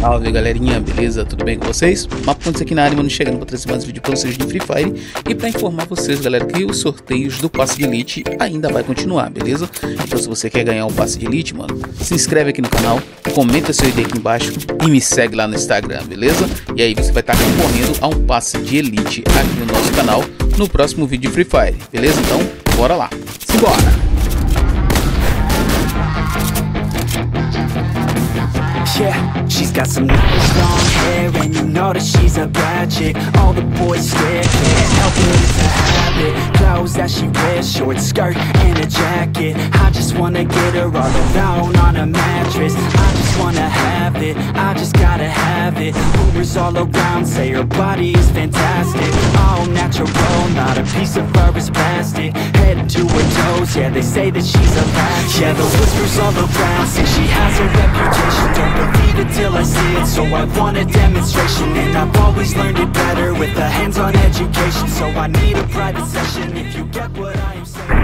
Salve galerinha, beleza? Tudo bem com vocês? Mapontes aqui na área, mano, chegando para trazer mais vídeo para vocês do Free Fire. E para informar vocês, galera, que os sorteios do passe de elite ainda vai continuar, beleza? Então se você quer ganhar um passe de elite, mano, se inscreve aqui no canal, comenta seu ID aqui embaixo e me segue lá no Instagram, beleza? E aí você vai estar concorrendo a um passe de elite aqui no nosso canal no próximo vídeo de Free Fire, beleza? Então, bora lá, simbora! Yeah, she's got some nice long hair, and you know that she's a bad chick. All the boys stare at her, helping is a habit. Clothes that she wears, short skirt and a jacket. I just wanna get her all alone on a mattress. I just wanna have it, I just gotta have it. Rumors all around say her body is fantastic. All natural, not a piece of her is plastic. Head to her toes, yeah, they say that she's a bad chick. Yeah, the whispers all around say she has a reputation. Don't believe it till I see it, so I want a demonstration. And I've always learned it better with a hands-on education. So I need a private session if you get what I am saying.